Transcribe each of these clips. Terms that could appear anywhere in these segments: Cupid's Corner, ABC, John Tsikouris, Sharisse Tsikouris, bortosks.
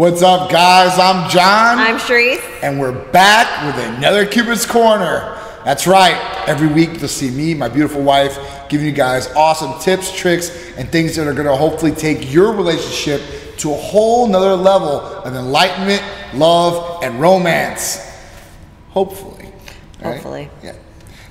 What's up, guys? I'm John. I'm Sharisse. And we're back with another Cupid's Corner. That's right. Every week you'll see me, my beautiful wife, giving you guys awesome tips, tricks, and things that are going to hopefully take your relationship to a whole nother level of enlightenment, love, and romance. Hopefully. Right? Hopefully. Yeah.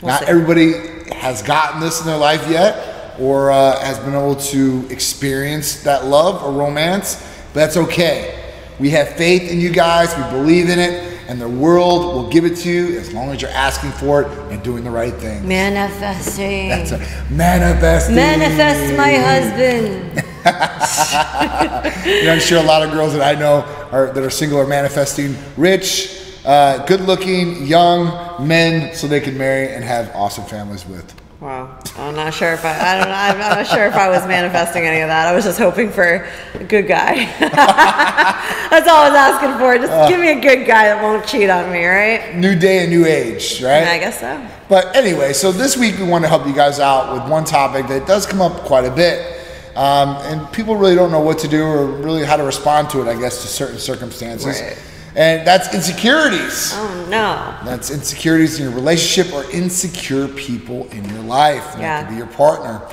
Not everybody has gotten this in their life yet or has been able to experience that love or romance, but that's okay. We have faith in you guys, we believe in it, and the world will give it to you as long as you're asking for it and doing the right thing. Manifesting. That's right. Manifesting. Manifest my husband. You know, I'm sure a lot of girls that I know that are single are manifesting rich, good-looking, young men so they can marry and have awesome families with. Wow, I'm not sure if I was manifesting any of that. I was just hoping for a good guy. That's all I was asking for. Just give me a good guy that won't cheat on me, right? New day and new age, right? Yeah, I guess so. But anyway, so this week we want to help you guys out with one topic that does come up quite a bit. And people really don't know what to do or really how to respond to it, I guess, to certain circumstances. Right. And that's insecurities. Oh, no. That's insecurities in your relationship or insecure people in your life. Yeah. It could be your partner.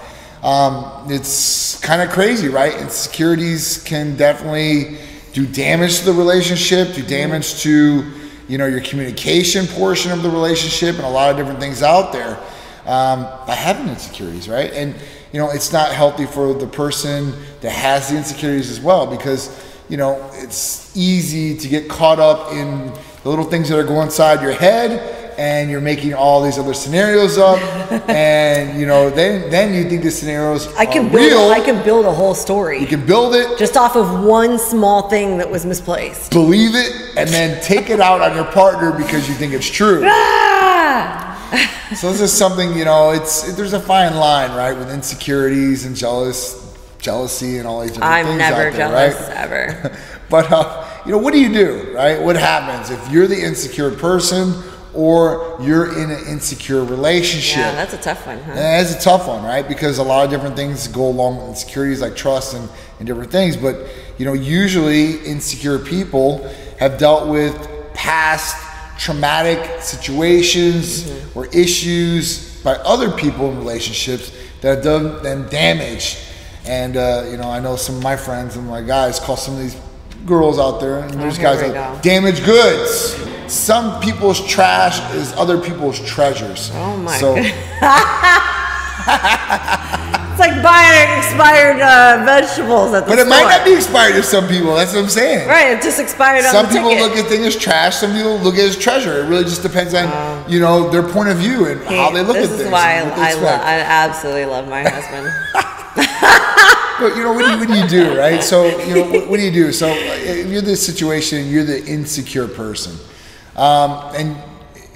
It's kind of crazy, right? Insecurities can definitely do damage to the relationship, do damage to, you know, your communication portion of the relationship and a lot of different things out there by having insecurities, right? And, you know, it's not healthy for the person that has the insecurities as well because, you know, it's easy to get caught up in the little things that are going inside your head and you're making all these other scenarios up and, you know, then you think the scenarios are real. I can build a whole story. You can build it. Just off of one small thing that was misplaced. Believe it and then take it out on your partner because you think it's true. So this is something, you know, there's a fine line, right, with insecurities and jealousy and all these different things out there, jealous, right? I'm never jealous, ever. But, you know, what do you do, right? What happens if you're the insecure person or you're in an insecure relationship? Yeah, that's a tough one, huh? That's a tough one, right? Because a lot of different things go along with insecurities like trust and different things. But, you know, usually insecure people have dealt with past traumatic situations or issues by other people in relationships that have done them damage. And, you know, I know some of my friends and my guys call some of these girls out there, and there's guys like damaged goods. Some people's trash is other people's treasures. Oh, my God. It's like buying expired vegetables at the store. But it might not be expired to some people. That's what I'm saying. Right, it just expired on the ticket. Some people look at things as trash. Some people look at it as treasure. It really just depends on, you know, their point of view and how they look at things. This is why I absolutely love my husband. But, you know, what do you do, right? So, you know, what do you do? So, if you're this situation, you're the insecure person. And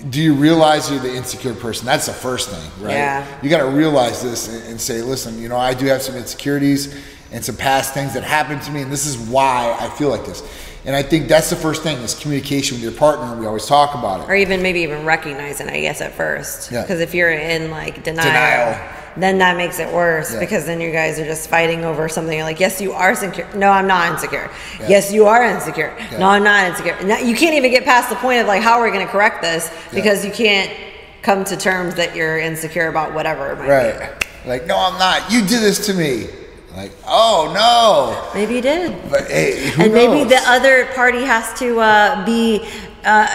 do you realize you're the insecure person? That's the first thing, right? Yeah. You got to realize this and say, listen, you know, I do have some insecurities and some past things that happened to me, and this is why I feel like this. And I think that's the first thing is communication with your partner. We always talk about it. Or even maybe even recognizing it, I guess, at first. Yeah. Because if you're in, like, denial. Then that makes it worse because then you guys are just fighting over something. You're like, yes, you are insecure. No, I'm not insecure. Yeah. Yes, you are insecure. Yeah. No, I'm not insecure. No, you can't even get past the point of like, how are we going to correct this? Because you can't come to terms that you're insecure about whatever it might be. Like, no, I'm not. You did this to me. Like, oh, no. Maybe you did. But, hey, who knows? Maybe the other party has to be...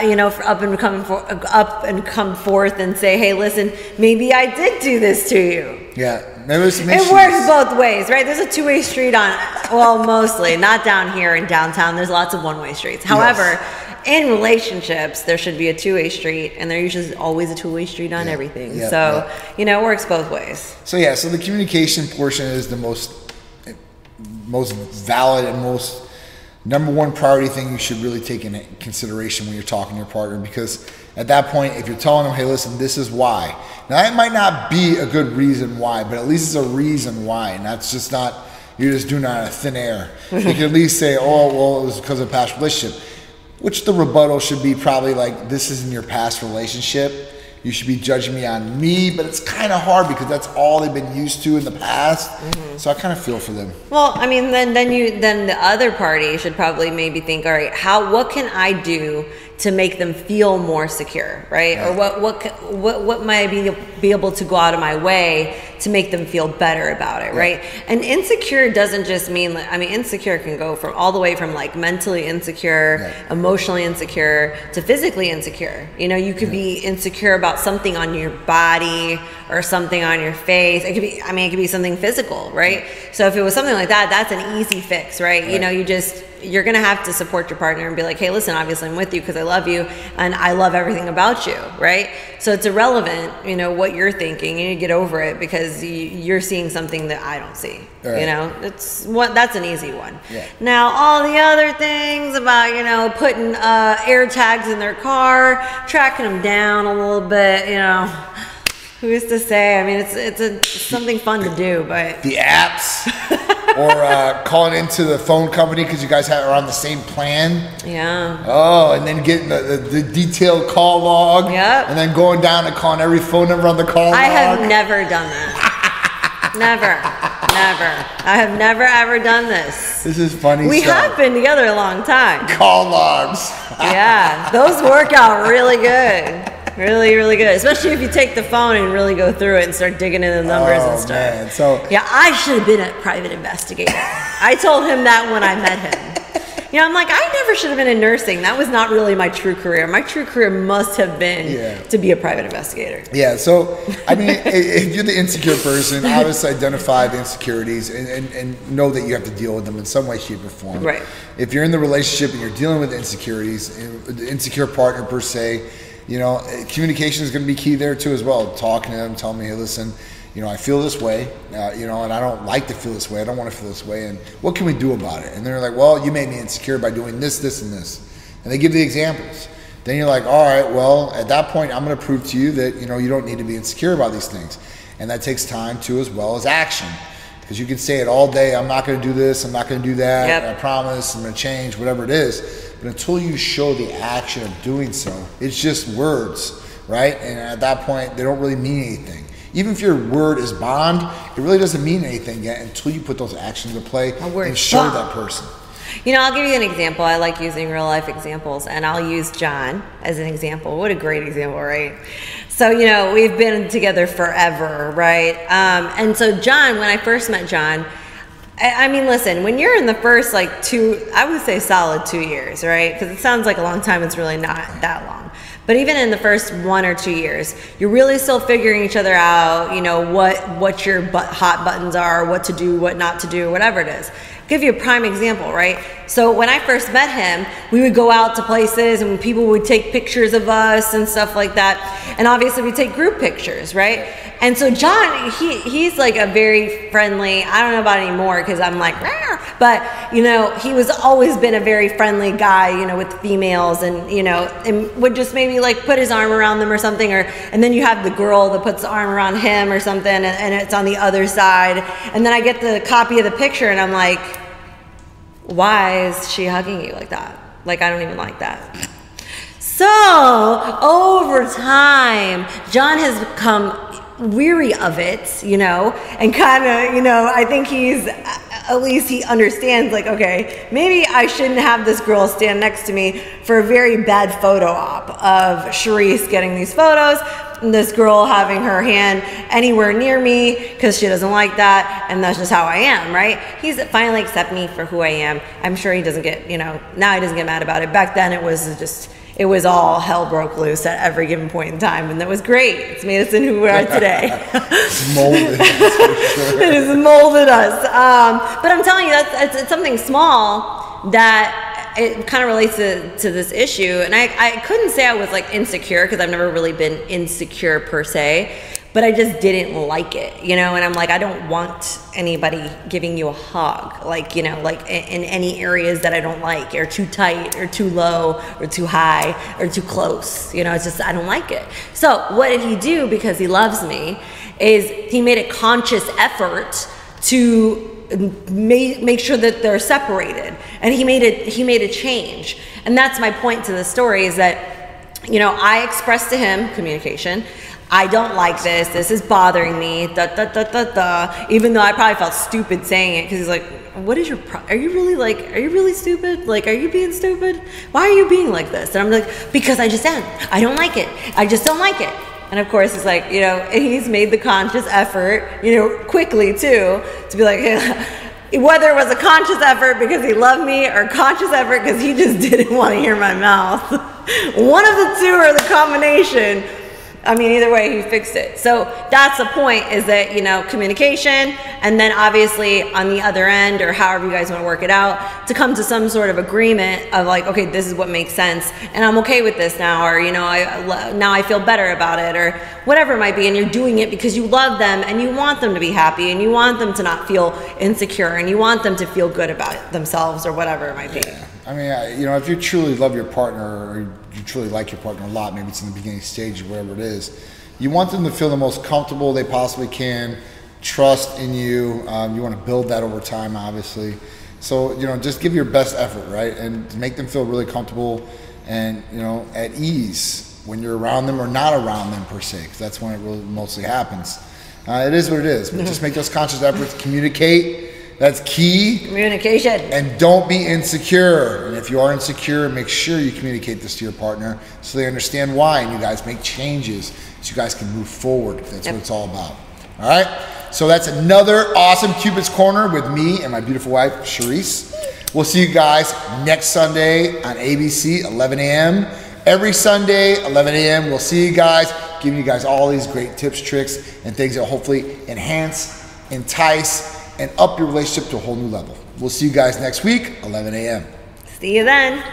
you know, up and come forth and say, hey, listen, maybe I did do this to you. Yeah, it works both ways, right? There's a two-way street on, well, mostly not down here in downtown. There's lots of one-way streets. However, in relationships, there should be a two-way street, and there usually always a two-way street on everything. Yeah, so you know, it works both ways. So yeah, so the communication portion is the most valid and most number one priority thing you should really take into consideration when you're talking to your partner, because at that point, if you're telling them, hey, listen, this is why. Now, that might not be a good reason why, but at least it's a reason why. And that's just not, you're just doing it out of thin air. You can at least say, oh, well, it was because of past relationship, which the rebuttal should be probably like, this is in your past relationship. you should be judging me on me, but it's kind of hard because that's all they've been used to in the past. Mm-hmm. So I kind of feel for them. Well, I mean, then the other party should probably maybe think, all right, what can I do to make them feel more secure, right? Or what might I be able to go out of my way to make them feel better about it, right? And insecure doesn't just mean, like, I mean, insecure can go from all the way from like mentally insecure, emotionally insecure, to physically insecure. You know, you could be insecure about something on your body or something on your face. It could be, I mean, it could be something physical, right? So if it was something like that, that's an easy fix, right? You know, you're going to have to support your partner and be like, hey, listen, obviously I'm with you because I love you and I love everything about you, right? So it's irrelevant, you know, what you're thinking. You need to get over it because you're seeing something that I don't see, you know? That's an easy one. Now, all the other things about, you know, putting air tags in their car, tracking them down a little bit, you know, who's to say? I mean, it's something fun to do, but... The apps... Or calling into the phone company because you guys are on the same plan. Yeah. Oh, and then getting the detailed call log. Yep. And then going down and calling every phone number on the call log. I have never done that. Never. I have never, ever done this. This is funny. We have been together a long time. Call logs. Yeah. Those work out really good. Really, really good. Especially if you take the phone and really go through it and start digging in the numbers and stuff. Man. So yeah, I should have been a private investigator. I told him that when I met him. You know, I'm like, I never should have been in nursing. That was not really my true career. My true career must have been to be a private investigator. Yeah, so, I mean, if you're the insecure person, obviously identify the insecurities and know that you have to deal with them in some way, shape, or form. Right. If you're in the relationship and you're dealing with insecurities, the insecure partner per se, you know, communication is going to be key there too as well. Talking to them, telling me, hey, listen, you know, I feel this way, you know, and I don't like to feel this way. I don't want to feel this way. And what can we do about it? And they're like, well, you made me insecure by doing this, this, and this. And they give the examples. Then you're like, all right, well, at that point, I'm going to prove to you that, you know, you don't need to be insecure about these things. And that takes time too, as well as action. Because you can say it all day, I'm not going to do this, I'm not going to do that, I promise, I'm going to change, whatever it is. But until you show the action of doing so, it's just words, right? And at that point, they don't really mean anything. Even if your word is bond, it really doesn't mean anything yet until you put those actions into play and show that person. You know, I'll give you an example. I like using real life examples, and I'll use John as an example. What a great example, right? So, you know, we've been together forever, right? And so John, when I first met John, I mean, listen, when you're in the first, like, I would say solid 2 years, right? Because it sounds like a long time. It's really not that long. But even in the first 1 or 2 years, you're really still figuring each other out, you know, what your hot buttons are, what to do, what not to do, whatever it is. I'll give you a prime example, right? So when I first met him, we would go out to places and people would take pictures of us and stuff like that. And obviously we take group pictures, right? And so John, he's like a very friendly, I don't know about anymore because I'm like, rah, but you know, he was always been a very friendly guy, you know, with females and, you know, and would just maybe like put his arm around them or something, or, and then you have the girl that puts the arm around him or something and it's on the other side. And then I get the copy of the picture and I'm like, why is she hugging you like that? Like, I don't even like that. So over time, John has become weary of it, you know, and kind of, you know, I think he's, at least he understands, like, okay, maybe I shouldn't have this girl stand next to me for a very bad photo op of Sharisse getting these photos, and this girl having her hand anywhere near me because she doesn't like that, and that's just how I am, right? He's finally accepted me for who I am. I'm sure he doesn't get, you know, now he doesn't get mad about it. Back then it was all hell broke loose at every given point in time, and that was great. It's made us into who we are today. It's molded us, for sure. It has molded us. But I'm telling you, it's something small that it kind of relates to this issue. And I couldn't say I was like insecure because I've never really been insecure per se, but I just didn't like it, you know? And I'm like, I don't want anybody giving you a hug, like, you know, like in any areas that I don't like, or too tight or too low or too high or too close, you know, it's just, I don't like it. So what did he do, because he loves me, is he made a conscious effort to make sure that they're separated, and he made a change. And that's my point to the story, is that you know, I expressed to him, communication, I don't like this, this is bothering me, even though I probably felt stupid saying it, because he's like, what is your, are you really stupid? Like, are you being stupid? Why are you being like this? And I'm like, because I just am. I don't like it. I just don't like it. And of course, it's like, you know, and he's made the conscious effort, you know, quickly too, to be like, whether it was a conscious effort because he loved me or conscious effort because he just didn't want to hear my mouth. One of the two or the combination. I mean, either way, he fixed it. So that's the point, is that, you know, communication, and then obviously on the other end, or however you guys want to work it out, to come to some sort of agreement of like, okay, this is what makes sense, and I'm okay with this now, or, you know, now I feel better about it, or whatever it might be. And you're doing it because you love them and you want them to be happy and you want them to not feel insecure and you want them to feel good about themselves or whatever it might be. Yeah. I mean, you know, if you truly love your partner, or you truly like your partner a lot, maybe it's in the beginning stage, whatever it is, you want them to feel the most comfortable they possibly can, trust in you. You want to build that over time, obviously. So, you know, just give your best effort, right? And make them feel really comfortable and, you know, at ease when you're around them or not around them, per se, because that's when it really mostly happens. It is what it is, but just make those conscious efforts, communicate. That's key. Communication. And don't be insecure. And if you are insecure, make sure you communicate this to your partner so they understand why, and you guys make changes so you guys can move forward. That's what it's all about. All right? So that's another awesome Cupid's Corner with me and my beautiful wife, Sharisse. We'll see you guys next Sunday on ABC, 11 a.m. Every Sunday, 11 a.m. We'll see you guys, giving you guys all these great tips, tricks, and things that will hopefully enhance, entice, and up your relationship to a whole new level. We'll see you guys next week, 11 a.m. See you then.